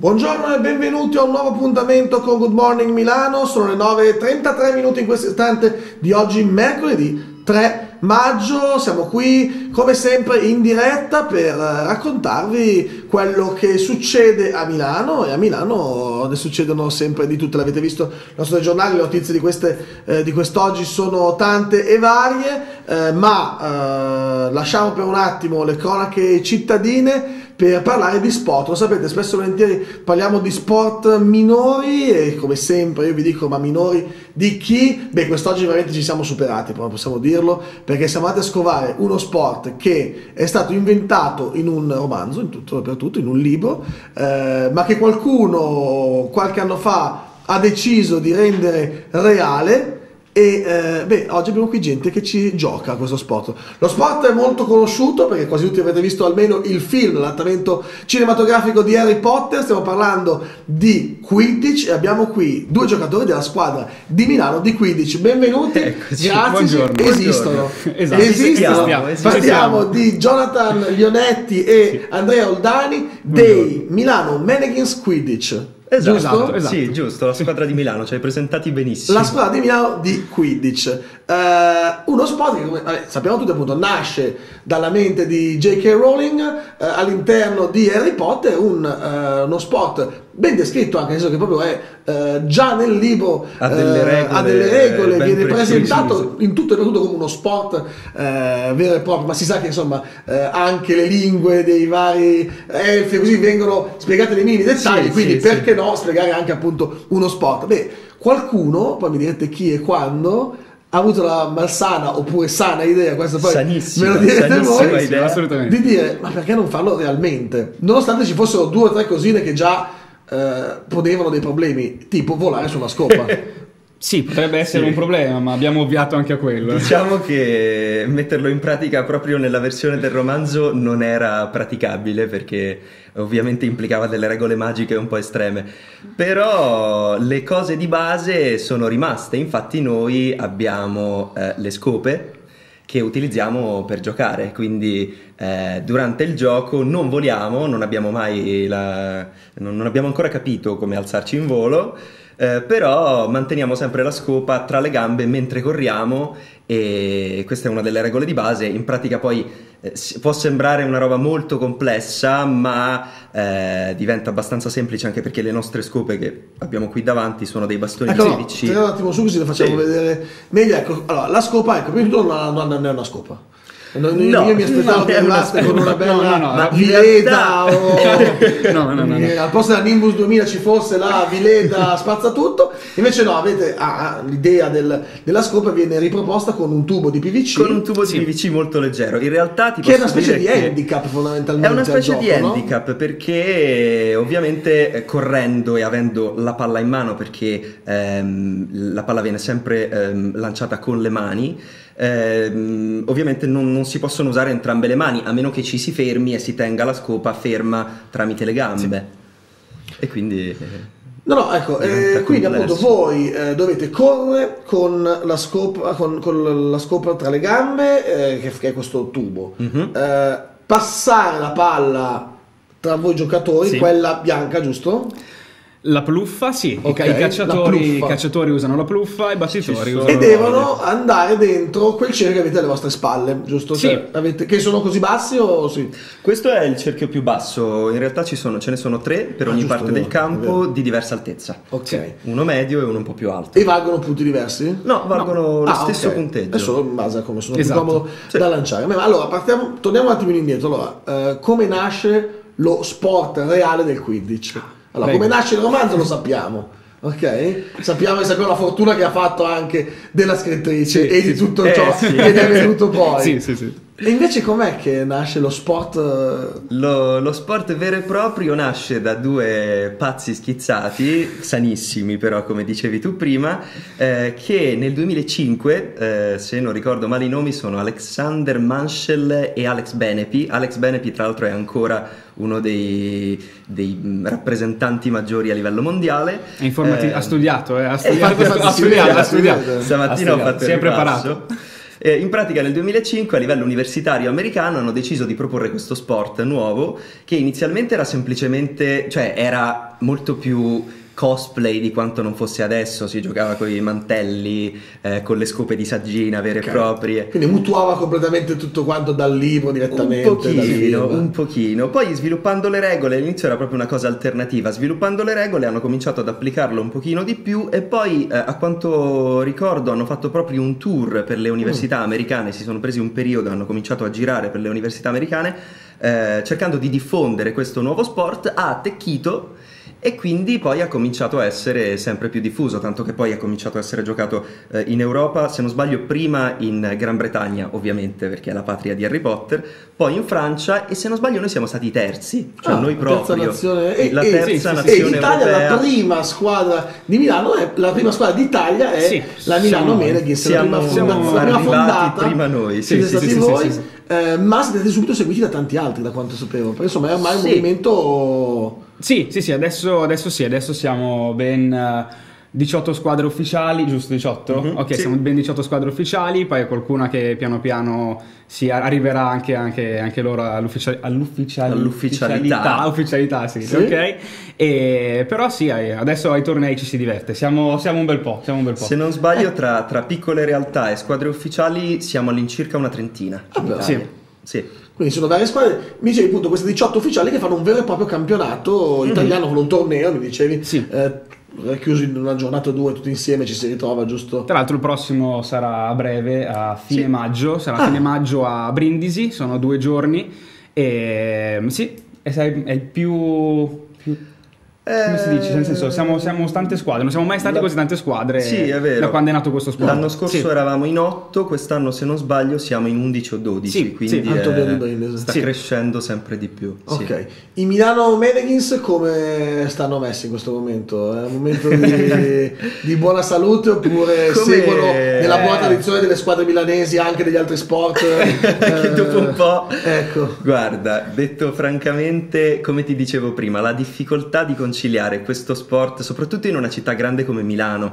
Buongiorno e benvenuti a un nuovo appuntamento con Good Morning Milano. Sono le 9:33 minuti in questo istante di oggi, mercoledì 3 maggio. Siamo qui come sempre in diretta per raccontarvi quello che succede a Milano, e a Milano ne succedono sempre di tutte. L'avete visto i nostri giornali, le notizie di quest'oggi sono tante e varie, lasciamo per un attimo le cronache cittadine per parlare di sport. Lo sapete, spesso e volentieri parliamo di sport minori e come sempre io vi dico: ma minori di chi? Beh, quest'oggi veramente ci siamo superati, proprio possiamo dirlo, perché siamo andati a scovare uno sport che è stato inventato in un romanzo, in tutto e per tutto, in un libro, ma che qualcuno qualche anno fa ha deciso di rendere reale. E oggi abbiamo qui gente che ci gioca a questo sport. Lo sport è molto conosciuto perché quasi tutti avete visto almeno il film, l'adattamento cinematografico di Harry Potter. Stiamo parlando di Quidditch e abbiamo qui due giocatori della squadra di Milano di Quidditch. Benvenuti. Eccoci, grazie. Buongiorno, esistono. Esatto. Esistono. Parliamo di Jonathan Lionetti e Andrea Oldani dei Milano Meneghins Quidditch. Esatto. Sì, giusto, la squadra di Milano, ci hai presentati benissimo. La squadra di Milano di Quidditch, uno sport che, come sappiamo tutti, appunto nasce dalla mente di J.K. Rowling all'interno di Harry Potter, uno sport ben descritto, anche nel senso che proprio è già nel libro ha delle regole, viene presentato in tutto e per tutto come uno sport vero e proprio, ma si sa che insomma anche le lingue dei vari elfi così vengono spiegate nei minimi dettagli, quindi perché no spiegare anche appunto uno sport. Beh, qualcuno, poi mi direte chi e quando, ha avuto la malsana oppure sana idea, questa poi me lo direte voi, di dire: ma perché non farlo realmente? Nonostante ci fossero due o tre cosine che già ponevano dei problemi, tipo volare sulla scopa. Sì, potrebbe essere un problema, ma abbiamo ovviato anche a quello. Diciamo che metterlo in pratica proprio nella versione del romanzo non era praticabile, perché ovviamente implicava delle regole magiche un po' estreme, però le cose di base sono rimaste. Infatti noi abbiamo le scope che utilizziamo per giocare, quindi durante il gioco non voliamo, non abbiamo ancora capito come alzarci in volo, però manteniamo sempre la scopa tra le gambe mentre corriamo, e questa è una delle regole di base. In pratica poi può sembrare una roba molto complessa, ma diventa abbastanza semplice, anche perché le nostre scope che abbiamo qui davanti sono dei bastoni medici. Ecco, un attimo su così le facciamo vedere meglio. Ecco, allora la scopa, ecco, prima di tutto non è una scopa. Io mi aspettavo che arrivaste con una bella Vileda al posto della Nimbus 2000 ci fosse la Vileda spazzatutto, invece no, avete l'idea della scopa viene riproposta con un tubo di PVC molto leggero, in realtà che è una specie di handicap, fondamentalmente è una specie di handicap, perché ovviamente correndo e avendo la palla in mano, perché la palla viene sempre lanciata con le mani, ovviamente non si possono usare entrambe le mani, a meno che ci si fermi e si tenga la scopa ferma tramite le gambe. E quindi quindi appunto voi dovete correre con la scopa tra le gambe, che è questo tubo, passare la palla tra voi giocatori, quella bianca, giusto? La pluffa, i cacciatori usano la pluffa, i battitori usano, e devono andare dentro quel cerchio che avete alle vostre spalle, giusto? Che sono così bassi Questo è il cerchio più basso, in realtà ce ne sono tre per ogni parte del campo di diversa altezza. Uno medio e uno un po' più alto. E valgono punti diversi? No, valgono lo stesso punteggio. È solo in base a come sono più comodo da lanciare. Ma allora torniamo un attimino indietro. Allora, come nasce lo sport reale del Quidditch? Allora, come nasce il romanzo lo sappiamo, sappiamo la fortuna che ha fatto anche della scrittrice e di tutto ciò che ne è venuto poi. E invece com'è che nasce lo sport? Lo sport vero e proprio nasce da due pazzi schizzati, sanissimi però, come dicevi tu prima, che nel 2005, se non ricordo male i nomi, sono Alexander Manshel e Alex Benepe. Alex Benepe tra l'altro è ancora uno dei rappresentanti maggiori a livello mondiale. Ha studiato. Stamattina ho fatto il ripasso. In pratica nel 2005 a livello universitario americano hanno deciso di proporre questo sport nuovo, che inizialmente era semplicemente, cioè era molto più cosplay di quanto non fosse adesso, si giocava con i mantelli, con le scope di saggina vere e proprie. Quindi mutuava completamente tutto quanto dal libro direttamente. Un pochino. Poi sviluppando le regole, all'inizio era proprio una cosa alternativa, sviluppando le regole hanno cominciato ad applicarlo un pochino di più e poi a quanto ricordo hanno fatto proprio un tour per le università americane, si sono presi un periodo, hanno cominciato a girare per le università americane cercando di diffondere questo nuovo sport a Tecchito. E quindi poi ha cominciato a essere sempre più diffuso, tanto che poi ha cominciato a essere giocato in Europa, se non sbaglio prima in Gran Bretagna ovviamente, perché è la patria di Harry Potter, poi in Francia e se non sbaglio noi siamo stati terzi, cioè noi proprio la terza nazione europea. La prima squadra di Milano, la prima squadra d'Italia è la Milano Meneghins, siamo arrivati prima noi, ma siete subito seguiti da tanti altri da quanto sapevo, perché insomma è ormai un movimento... Sì, adesso siamo ben 18 squadre ufficiali, giusto 18? Ok, siamo ben 18 squadre ufficiali, poi qualcuna che piano piano arriverà anche loro all'ufficialità. Ok. E, però adesso ai tornei ci si diverte, siamo un bel po'. Se non sbaglio tra piccole realtà e squadre ufficiali siamo all'incirca una trentina. Quindi sono varie squadre, mi dicevi appunto queste 18 ufficiali che fanno un vero e proprio campionato italiano con un torneo, mi dicevi, chiuso in una giornata o due tutti insieme, ci si ritrova, giusto? Tra l'altro il prossimo sarà a breve, a fine maggio, sarà a fine maggio a Brindisi, sono 2 giorni e è il più come si dice? Nel senso, siamo tante squadre, non siamo mai stati così tante squadre è vero. Da quando è nato questo sport. L'anno scorso eravamo in 8, quest'anno se non sbaglio siamo in 11 o 12, quindi sta crescendo sempre di più. Ok, i Milano Meneghins come stanno messi in questo momento? È un momento di buona salute oppure seguono nella buona tradizione delle squadre milanesi anche degli altri sport? Che dopo un po'... Ecco. Guarda, detto francamente, come ti dicevo prima, la difficoltà di conciliare questo sport, soprattutto in una città grande come Milano,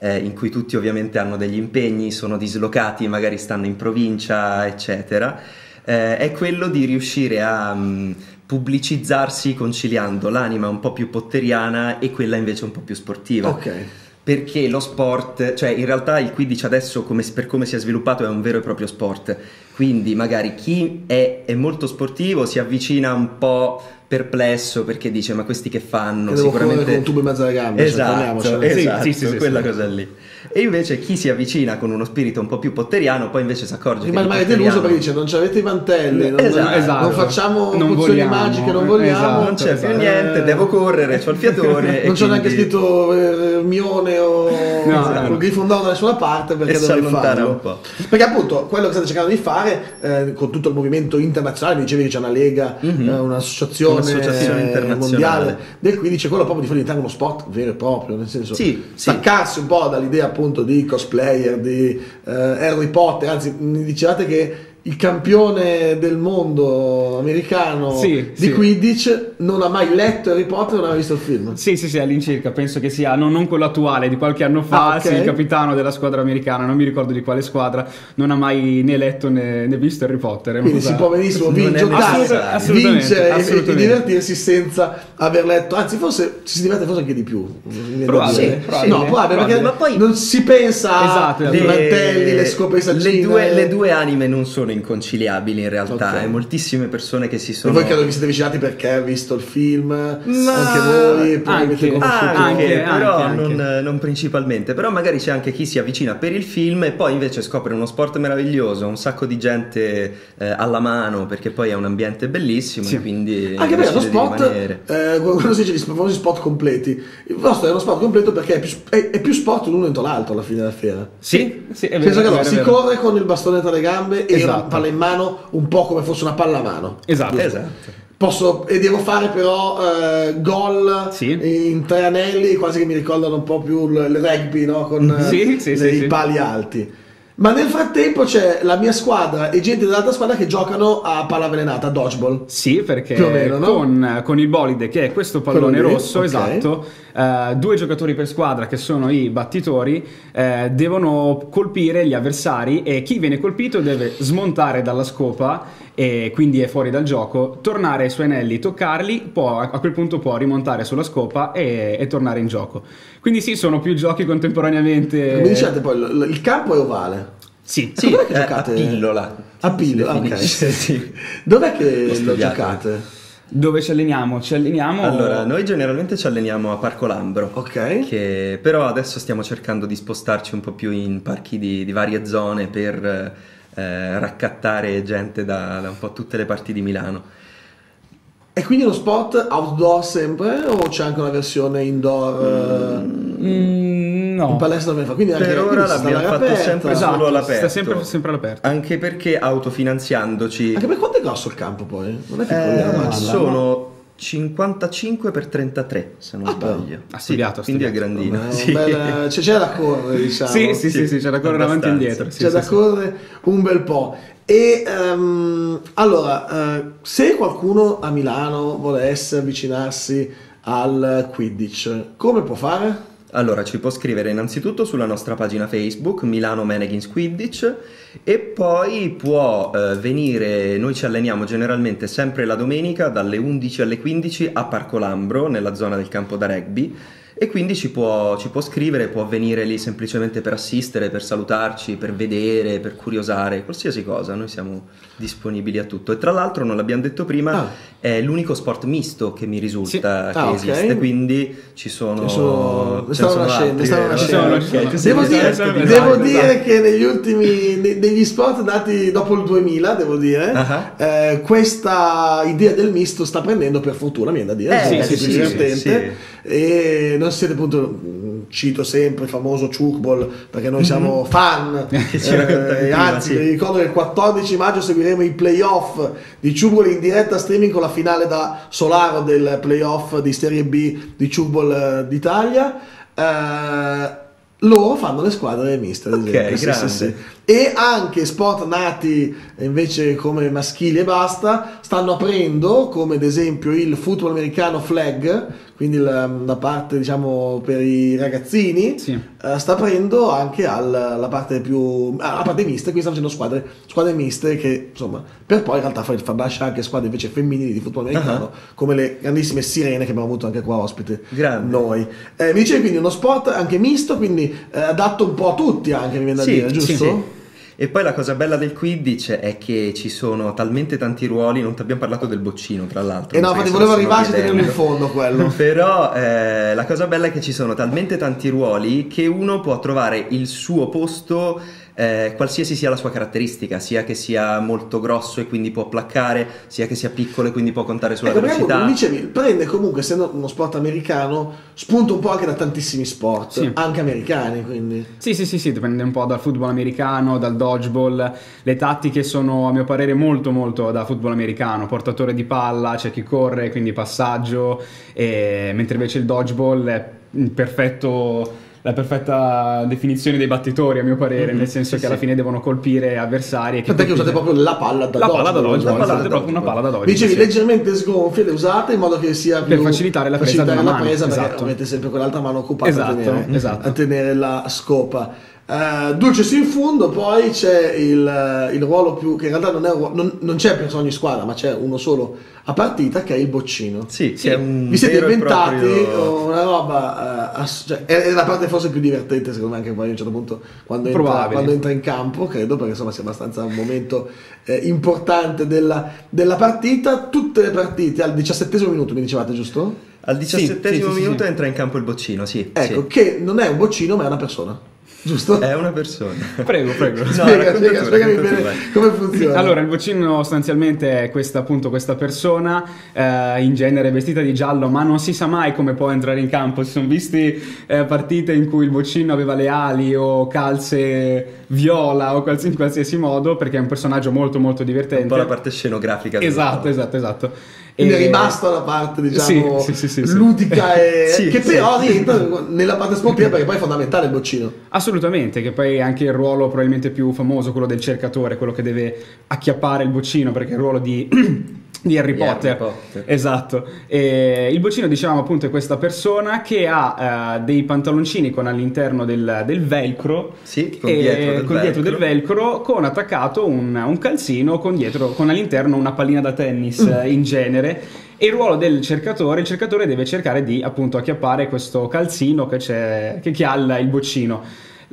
in cui tutti ovviamente hanno degli impegni, sono dislocati, magari stanno in provincia, eccetera, è quello di riuscire a pubblicizzarsi conciliando l'anima un po' più potteriana e quella invece un po' più sportiva. Ok. Perché lo sport, cioè in realtà il Quidditch adesso per come si è sviluppato è un vero e proprio sport, quindi magari chi è molto sportivo si avvicina un po' perplesso perché dice ma questi che fanno? Che sicuramente con un tubo in mezzo alle gambe, esatto, quella cosa lì. E invece chi si avvicina con uno spirito un po' più potteriano poi invece si accorge che è deluso perché dice non c'avete i mantelli, non facciamo funzioni magiche, non vogliamo, non c'è più niente, devo correre, c'ho il fiatone. Non c'è neanche scritto Hermione o Grifondoro da nessuna parte, perché dovevi farlo un po'. Perché appunto quello che state cercando di fare con tutto il movimento internazionale, dicevi che c'è una lega, un'associazione internazionale mondiale del 15, quello proprio di far diventare uno sport vero e proprio, nel senso staccarsi un po' dall'idea appunto di cosplayer di Harry Potter, anzi mi dicevate che il campione del mondo americano di Quidditch non ha mai letto Harry Potter, non ha mai visto il film. Sì, all'incirca, penso che sia non quello attuale di qualche anno fa, il capitano della squadra americana, non mi ricordo di quale squadra, non ha mai né letto né visto Harry Potter. Quindi si può benissimo vincere e divertirsi senza aver letto, anzi forse ci si diverte forse anche di più. Probabile, perché ma poi non si pensa a mantelli, le scope di saggina. Le due anime non sono inconciliabili in realtà, moltissime persone che si sono... E voi credo che siete avvicinati perché hai visto il film, non principalmente, però magari c'è anche chi si avvicina per il film e poi invece scopre uno sport meraviglioso, un sacco di gente alla mano, perché poi è un ambiente bellissimo e quindi... Anche perché lo sport, quando si dice gli famosi sport completi, il vostro è uno sport completo perché è più sport l'uno dentro l'altro alla fine della fiera. Si corre con il bastone tra le gambe e palla in mano, un po' come fosse una palla a mano. Esatto. Devo fare però gol in tre anelli, quasi che mi ricordano un po' più il rugby, no? Con i pali alti. Ma nel frattempo c'è la mia squadra e gente dell'altra squadra che giocano a palla avvelenata, dodgeball. Sì, perché più o meno, no? Con il bolide, che è questo pallone rosso, okay, esatto, due giocatori per squadra che sono i battitori devono colpire gli avversari, e chi viene colpito deve smontare dalla scopa, e quindi è fuori dal gioco, tornare ai suoi anelli, toccarli, può, a quel punto può rimontare sulla scopa e tornare in gioco. Quindi sì, sono più giochi contemporaneamente. Mi diciate poi, il campo è ovale? Sì, sì, dov'è che giocate? A pillola. A pillola, ok. Sì. Dov'è che lo giocate? Dove ci alleniamo? Ci alleniamo... Allora, noi generalmente ci alleniamo a Parco Lambro, ok, che però adesso stiamo cercando di spostarci un po' più in parchi di varie zone per... raccattare gente da un po' tutte le parti di Milano. E quindi lo sport outdoor sempre, o c'è anche una versione indoor? No, in palestra non me ne fa. Quindi anche per ora l'abbiamo fatto sempre, esatto, solo all'aperto. Sta sempre all'aperto, anche perché autofinanziandoci. Anche per quanto è grosso il campo poi? Non è piccolino, sono 55x33, se non sbaglio. Ha studiato, sì, quindi è grandino. Sì. C'è da correre, diciamo. Sì, c'è da correre avanti e indietro. C'è da correre un bel po'. E allora, se qualcuno a Milano volesse avvicinarsi al Quidditch, come può fare? Allora, ci può scrivere innanzitutto sulla nostra pagina Facebook Milano Meneghins Quidditch, e poi può venire, noi ci alleniamo generalmente sempre la domenica dalle 11 alle 15 a Parco Lambro, nella zona del campo da rugby, e quindi ci può scrivere, può venire lì semplicemente per assistere, per salutarci, per vedere, per curiosare, qualsiasi cosa, noi siamo disponibili a tutto. E tra l'altro, non l'abbiamo detto prima, è l'unico sport misto che mi risulta che esiste, okay, quindi ci sono... Devo dire che negli ultimi, degli sport nati dopo il 2000, devo dire, questa idea del misto sta prendendo, per fortuna, mi viene da dire, divertente. Non siete, appunto, cito sempre il famoso Chukball, perché noi siamo fan, anzi, vi ricordo che il 14 maggio seguiremo i playoff di Chukball in diretta streaming, con la finale da Solaro del playoff di Serie B di Chukball d'Italia. Loro fanno le squadre miste, ad esempio, sì. E anche sport nati invece come maschili e basta stanno aprendo, come ad esempio il football americano flag, quindi la parte, diciamo, per i ragazzini, sì, sta aprendo anche alla parte più, alla parte mista, quindi stanno facendo squadre miste, che insomma, per poi in realtà far nascere anche squadre invece femminili di football americano, come le grandissime Sirene, che abbiamo avuto anche qua ospite. Grande. Noi mi dicevi, quindi, uno sport anche misto, quindi adatto un po' a tutti, anche, mi viene da dire, giusto? Sì. E poi la cosa bella del Quidditch è che ci sono talmente tanti ruoli, non ti abbiamo parlato del boccino, tra l'altro. E no, infatti volevo arrivarci e tenerlo in fondo quello. Però la cosa bella è che ci sono talmente tanti ruoli che uno può trovare il suo posto, qualsiasi sia la sua caratteristica, sia che sia molto grosso e quindi può placcare, sia che sia piccolo e quindi può contare sulla velocità. Come dicevi, prende comunque, essendo uno sport americano, spunto un po' anche da tantissimi sport, sì, anche americani, quindi. Sì, dipende un po' dal football americano, dal dodgeball. Le tattiche sono, a mio parere, molto da football americano: portatore di palla, c'è chi corre, quindi passaggio, mentre invece il dodgeball è la perfetta definizione dei battitori, a mio parere, nel senso che alla fine devono colpire avversari. Perché usate proprio la palla da dodgeball. Dicevi, leggermente sgonfie le usate in modo che sia più, per facilitare la presa, esatto, perché avete sempre quell'altra mano occupata, esatto, a tenere la scopa. Dulcis in fundo, poi c'è il ruolo più, che in realtà non c'è per ogni squadra, ma c'è uno solo a partita, che è il boccino. Vi siete inventati una roba, cioè, è la parte forse più divertente, secondo me, anche poi a un certo punto quando entra in campo, credo, perché insomma sia abbastanza un momento importante della partita. Tutte le partite al 17° minuto, mi dicevate, giusto? Al 17° minuto entra in campo il boccino, ecco, che non è un boccino, ma è una persona. Giusto? È una persona. Prego. No, spiegami bene come funziona. Allora, il boccino sostanzialmente è questa persona, in genere vestita di giallo, ma non si sa mai come può entrare in campo. Si sono visti partite in cui il boccino aveva le ali o calze viola o in qualsiasi modo, perché è un personaggio molto divertente. Un po' la parte scenografica. Esatto. è rimasta la parte, diciamo, sì, ludica e che però rientra nella parte sportiva, perché poi è fondamentale il boccino. Assolutamente, che poi è anche il ruolo probabilmente più famoso, quello del cercatore, quello che deve acchiappare il boccino, perché è il ruolo di Harry Potter. Harry Potter, esatto. E il boccino, diciamo, appunto è questa persona che ha dei pantaloncini con all'interno del velcro, dietro del velcro con attaccato un calzino con all'interno una pallina da tennis in genere. E il ruolo del cercatore: il cercatore deve cercare di, appunto, acchiappare questo calzino che ha il boccino.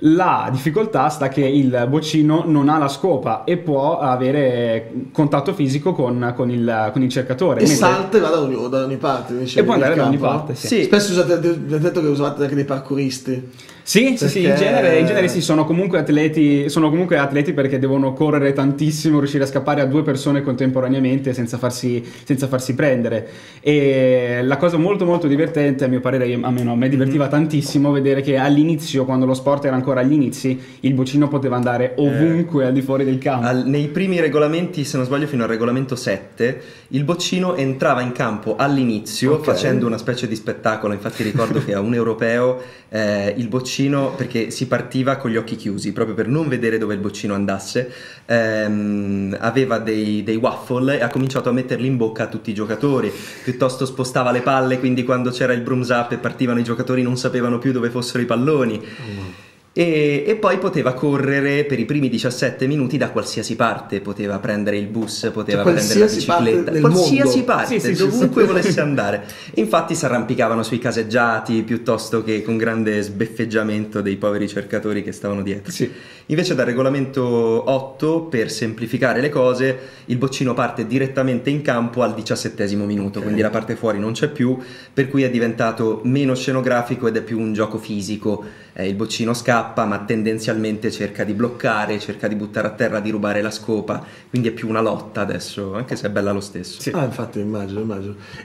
La difficoltà sta che il boccino non ha la scopa e può avere contatto fisico con il cercatore. E salta e va da ogni parte. E può andare da ogni parte. Sì. Spesso usate anche dei parkouristi. Sì, in genere sì, sono comunque atleti perché devono correre tantissimo, riuscire a scappare a due persone contemporaneamente senza farsi prendere. E la cosa molto molto divertente, a mio parere, a me divertiva tantissimo vedere che all'inizio, quando lo sport era ancora agli inizi, il boccino poteva andare ovunque al di fuori del campo. Nei primi regolamenti, se non sbaglio fino al regolamento 7, il boccino entrava in campo all'inizio, facendo una specie di spettacolo. Infatti ricordo che a un europeo il boccino, perché si partiva con gli occhi chiusi proprio per non vedere dove il boccino andasse, aveva dei waffle e ha cominciato a metterli in bocca a tutti i giocatori, piuttosto spostava le palle, quindi quando c'era il brooms up e partivano i giocatori non sapevano più dove fossero i palloni. E poi poteva correre per i primi 17 minuti da qualsiasi parte, poteva prendere il bus, poteva prendere la bicicletta, dovunque volesse andare. Infatti si arrampicavano sui caseggiati piuttosto che con grande sbeffeggiamento dei poveri cercatori che stavano dietro. Invece dal regolamento 8, per semplificare le cose, il boccino parte direttamente in campo al 17° minuto, quindi la parte fuori non c'è più, per cui è diventato meno scenografico ed è più un gioco fisico. Il boccino scappa, ma tendenzialmente cerca di bloccare, cerca di buttare a terra, di rubare la scopa, quindi è più una lotta adesso, anche se è bella lo stesso. Infatti immagino.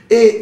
E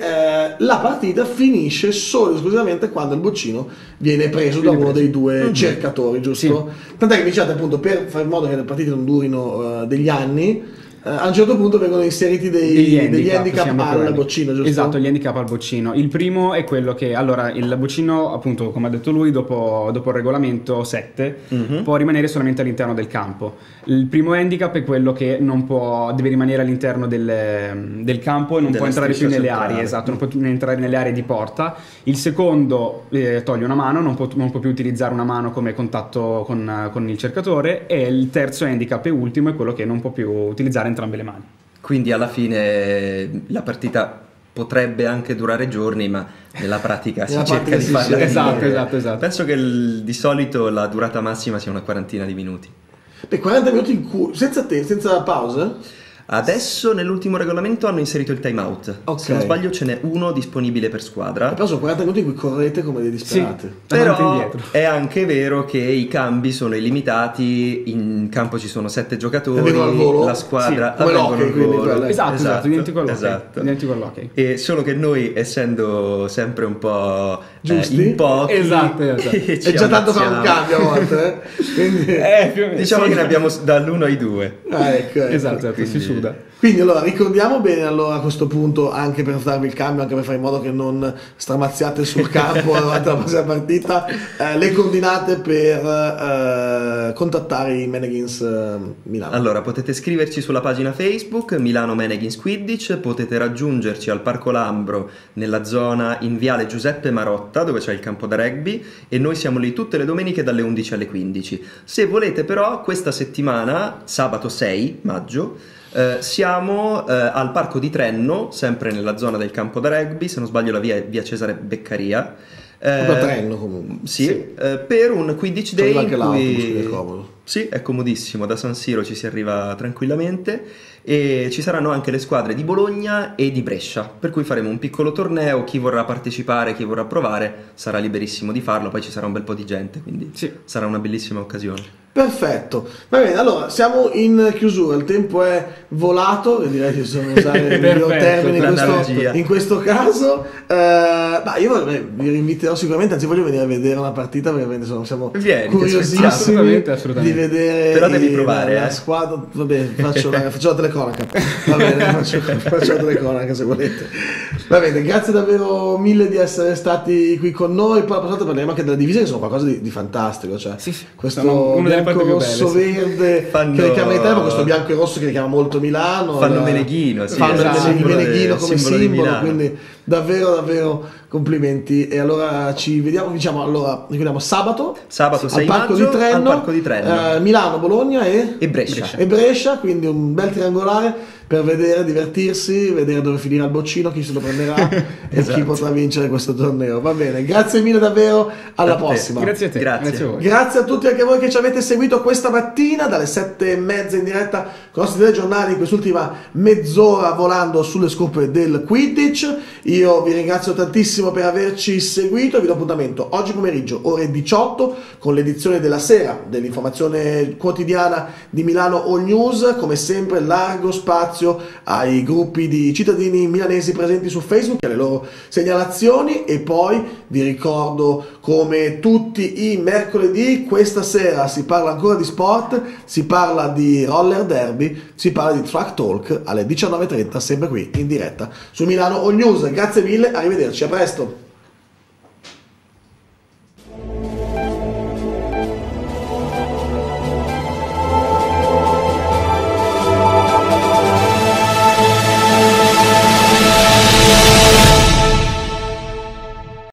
la partita finisce solo e esclusivamente quando il boccino viene preso da uno dei due cercatori, giusto? Tant'è che diciate, appunto, per fare in modo che le partite non durino degli anni, a un certo punto vengono inseriti degli handicap al boccino, giusto? Esatto, gli handicap al boccino. Il primo è quello che, allora, il boccino, appunto, come ha detto lui, dopo il regolamento 7 può rimanere solamente all'interno del campo. Il primo handicap è quello che non può, deve rimanere all'interno del campo e non può entrare più nelle aree, non può entrare nelle aree di porta. Il secondo toglie una mano, non può più utilizzare una mano come contatto con il cercatore. E il terzo handicap e ultimo è quello che non può più utilizzare entrambe le mani. Quindi alla fine la partita potrebbe anche durare giorni, ma nella pratica si cerca di farla. Esatto. Penso che di solito la durata massima sia una quarantina di minuti. Beh, 40 minuti in cui senza pausa? Adesso nell'ultimo regolamento hanno inserito il time out. Se non sbaglio ce n'è uno disponibile per squadra. Però sono 40 minuti in cui correte come dei disperati. Però è anche vero che i cambi sono illimitati. In campo ci sono 7 giocatori, la squadra identico all'hockey. E solo che noi, essendo sempre un po' giusti, in pochi, è già tanto fa un cambio a volte, diciamo che ne abbiamo dall'1 ai 2. Esatto. Quindi allora ricordiamo bene, allora, a questo punto, anche per farvi il cambio, anche per fare in modo che non stramazziate sul campo durante la prossima partita, le coordinate per contattare i Meneghins Milano. Allora potete scriverci sulla pagina Facebook Milano Meneghins Quidditch, potete raggiungerci al Parco Lambro nella zona in Viale Giuseppe Marotta, dove c'è il campo da rugby, e noi siamo lì tutte le domeniche dalle 11 alle 15. Se volete, però, questa settimana, sabato 6 maggio, siamo al Parco di Trenno, sempre nella zona del campo da rugby, se non sbaglio la via Cesare Beccaria, Trenno comunque. Per un Quidditch Day anche in cui... è comodissimo, da San Siro ci si arriva tranquillamente, e ci saranno anche le squadre di Bologna e di Brescia, per cui faremo un piccolo torneo. Chi vorrà partecipare, chi vorrà provare sarà liberissimo di farlo, poi ci sarà un bel po' di gente, quindi sarà una bellissima occasione. Perfetto, va bene, allora siamo in chiusura, il tempo è volato, direi che bisogna usare il miglior termine in questo caso, ma io vi inviterò sicuramente, anzi voglio venire a vedere una partita perché insomma, siamo curiosissimi assolutamente. Di vedere. Però devi provare, la squadra, va bene, faccio la teleconaca, va bene, faccio la teleconaca se volete. Va bene, grazie davvero mille di essere stati qui con noi, poi la prossima parliamo anche della divisa che sono qualcosa di fantastico, cioè questo bianco rosso verde che richiama l'Italia, ma questo bianco e rosso che richiama molto Milano, fanno Meneghino, sì, fanno Meneghino come simbolo, quindi davvero complimenti. E allora ci vediamo, diciamo, allora ricordiamo sabato 6 maggio al Parco di Trenno, Milano, Bologna e Brescia, quindi un bel triangolare per vedere, divertirsi, vedere dove finirà il boccino, chi se lo prenderà e chi potrà vincere questo torneo. Va bene, grazie mille davvero, alla prossima. Grazie a te, grazie a voi. Grazie a tutti anche voi che ci avete seguito questa mattina dalle 7:30 in diretta con i nostri telegiornali in quest'ultima mezz'ora volando sulle scope del Quidditch. Io vi ringrazio tantissimo per averci seguito e vi do appuntamento oggi pomeriggio ore 18 con l'edizione della sera dell'informazione quotidiana di Milano All News, come sempre largo spazio ai gruppi di cittadini milanesi presenti su Facebook e alle loro segnalazioni, e poi vi ricordo come tutti i mercoledì questa sera si parla ancora di sport, si parla di roller derby, si parla di track talk alle 19:30 sempre qui in diretta su Milano All News. Grazie mille, arrivederci, a presto.